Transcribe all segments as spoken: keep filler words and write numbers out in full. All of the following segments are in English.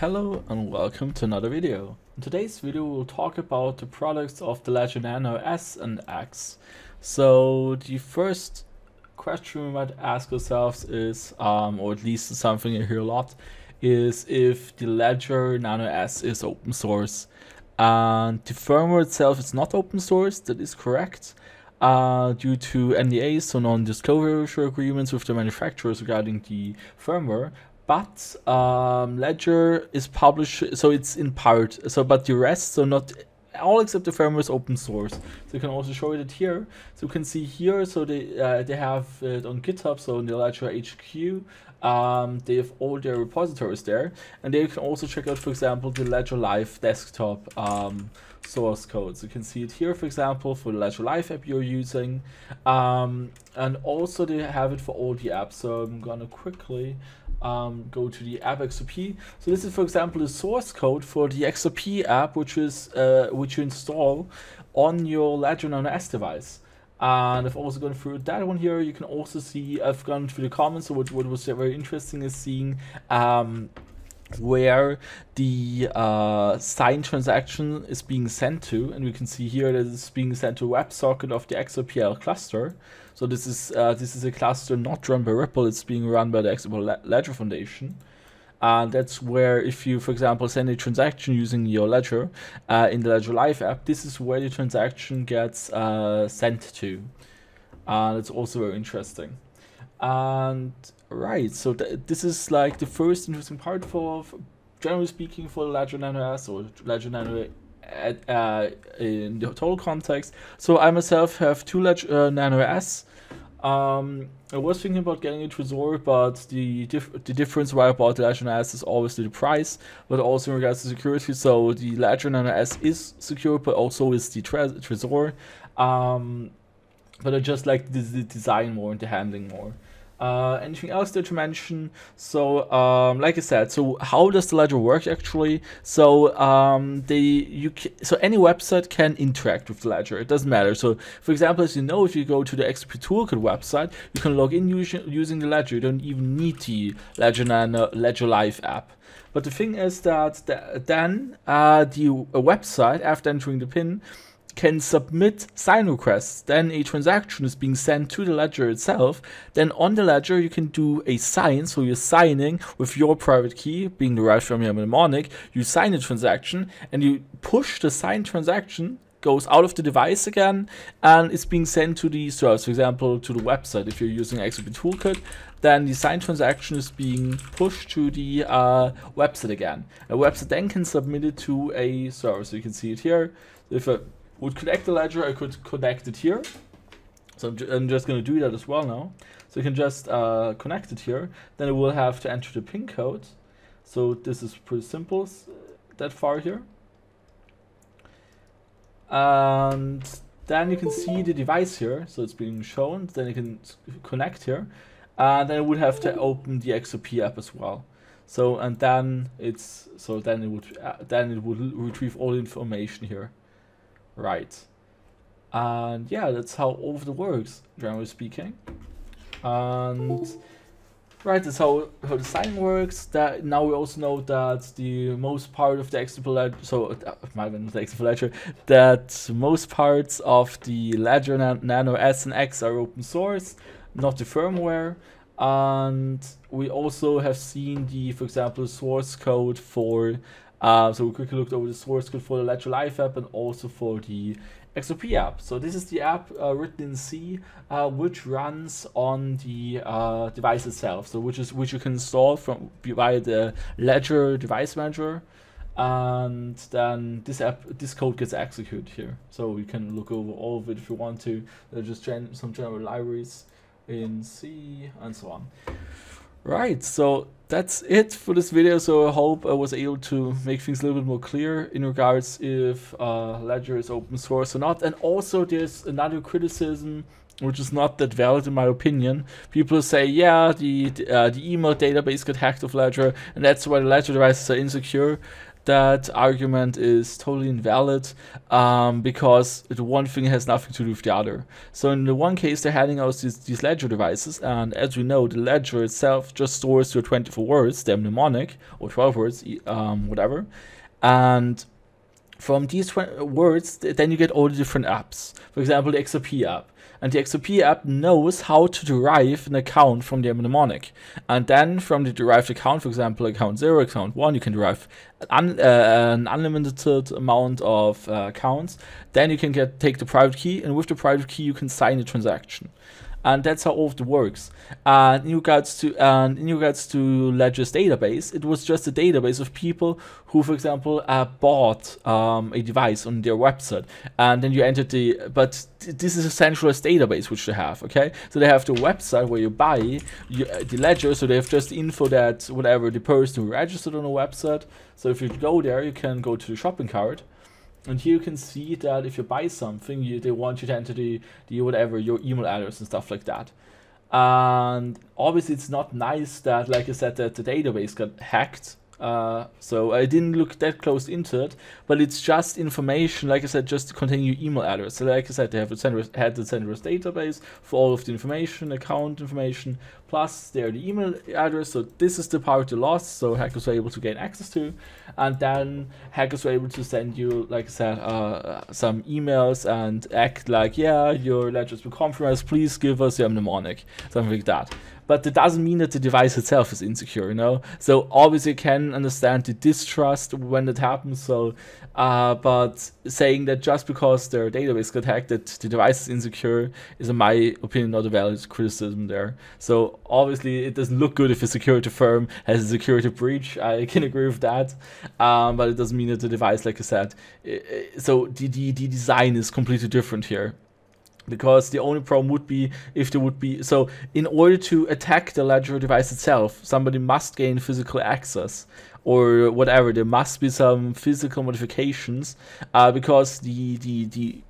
Hello and welcome to another video. In today's video we'll talk about the products of the Ledger Nano S and X. So the first question we might ask ourselves is, um, or at least something I hear a lot, is if the Ledger Nano S is open source. And the firmware itself is not open source, that is correct, uh, due to N D As, so non-disclosure agreements with the manufacturers regarding the firmware. But um, Ledger is published, so it's in part. So, but the rest, so not all except the firmware is open source. So you can also show it here. So you can see here. So they uh, they have it on GitHub. So in the Ledger H Q, um, they have all their repositories there, and there you can also check out, for example, the Ledger Live desktop um, source code. So you can see it here, for example, for the Ledger Live app you're using, um, and also they have it for all the apps. So I'm gonna quickly. Um, go to the app X R P. So this is, for example, the source code for the X R P app, which is uh, which you install on your Ledger Nano S device. And I've also gone through that one here. You can also see I've gone through the comments. So what what was very interesting is seeing um, where the uh, signed transaction is being sent to, and we can see here that it's being sent to WebSocket of the X R P L cluster. So this is uh, this is a cluster not run by Ripple; it's being run by the X R P L Ledger Foundation. And uh, that's where, if you, for example, send a transaction using your Ledger uh, in the Ledger Live app, this is where the transaction gets uh, sent to. And uh, it's also very interesting. And right, so th this is like the first interesting part for, for generally speaking, for Ledger Nano S or Ledger Nano at, uh, in the total context. So I myself have two Ledger uh, Nano S. Um, I was thinking about getting a Trezor, but the diff the difference why I bought the Ledger Nano S is obviously the price, but also in regards to security. So the Ledger Nano S is secure, but also is the tre Trezor. Um, but I just like the, the design more and the handling more. Uh, anything else there to mention? So, um, like I said, so how does the Ledger work actually? So, um, they you can, so any website can interact with the Ledger. It doesn't matter. So, for example, as you know, if you go to the X R P Toolkit website, you can log in using, using the Ledger. You don't even need the Ledger Nano Ledger Live app. But the thing is that the, then uh, the a website, after entering the PIN, can submit sign requests. Then a transaction is being sent to the Ledger itself. Then on the Ledger you can do a sign, so you're signing with your private key being derived from your mnemonic. You sign a transaction and you push the signed transaction, goes out of the device again, and it's being sent to the service, for example to the website. If you're using X R P Toolkit, then the signed transaction is being pushed to the uh, website again. A website then can submit it to a service. So you can see it here. If a would connect the Ledger, I could connect it here. So I'm, ju I'm just going to do that as well now. So you can just uh, connect it here. Then it will have to enter the PIN code. So this is pretty simple, that far here. And then you can see the device here. So it's being shown. Then you can connect here. And then it would have to open the X R P app as well. So and then it's so then it would uh, then it would retrieve all the information here. Right, and yeah, that's how all of it works, generally speaking. And right, that's how how the sign works. That now we also know that the most part of the X R P L Ledger, so uh, my bad, not the X R P L Ledger, that most parts of the Ledger Nano S and X are open source, not the firmware. And we also have seen the, for example, source code for. Uh, so we quickly looked over the source code for the Ledger Live app and also for the X R P app. So this is the app uh, written in C, uh, which runs on the uh, device itself. So which is which you can install from via the Ledger Device Manager, and then this app this code gets executed here. So you can look over all of it if you want to. There's just gen some general libraries in C and so on. Right, so that's it for this video. So I hope I was able to make things a little bit more clear in regards if uh, Ledger is open source or not. And also there's another criticism, which is not that valid in my opinion. People say, yeah, the, uh, the email database got hacked of Ledger and that's why the Ledger devices are insecure. that argument is totally invalid, um, because the one thing has nothing to do with the other. So in the one case, they're handing out these, these ledger devices, and as we know, the ledger itself just stores your twenty-four words, they're mnemonic, or twelve words, um, whatever, and from these words, then you get all the different apps. For example, the X R P app. And the X R P app knows how to derive an account from the mnemonic. And then from the derived account, for example, account zero, account one, you can derive an, un uh, an unlimited amount of uh, accounts. Then you can get take the private key, and with the private key, you can sign a transaction. And that's how all of it works. And in regards to and in regards to Ledger's database, it was just a database of people who, for example, uh, bought um, a device on their website, and then you entered the. But th this is a centralized database which they have. Okay, so they have the website where you buy you, uh, the ledger. So they have just info that whatever the person who registered on the website. So if you go there, you can go to the shopping cart. And here you can see that if you buy something, you, they want you to enter the, the whatever, your email address and stuff like that. And obviously it's not nice that, like I said, that the database got hacked. Uh, so I didn't look that close into it, but it's just information, like I said, just containing your email address. So like I said, they have a centralized, had the centralized database for all of the information, account information, plus there the email address. So this is the part you lost, so hackers were able to gain access to. And then hackers were able to send you, like I said, uh, some emails and act like, yeah, your ledger's been compromised, please give us your mnemonic, something like that. But that doesn't mean that the device itself is insecure, you know? So obviously you can understand the distrust when that happens, so, uh, but saying that just because their database got hacked that the device is insecure is, in my opinion, not a valid criticism there. So obviously it doesn't look good if a security firm has a security breach, I can agree with that, um, but it doesn't mean that the device, like I said, it, it, so the, the, the design is completely different here. Because the only problem would be if there would be, so in order to attack the ledger device itself, somebody must gain physical access or whatever, there must be some physical modifications, uh, because the, the, the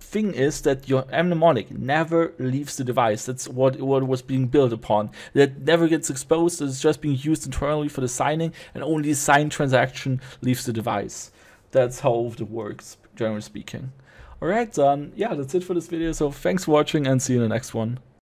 thing is that your mnemonic never leaves the device. That's what, what was being built upon. That never gets exposed, it's just being used internally for the signing, and only the signed transaction leaves the device. That's how it works, generally speaking. Alright, um, yeah, that's it for this video, so thanks for watching and see you in the next one.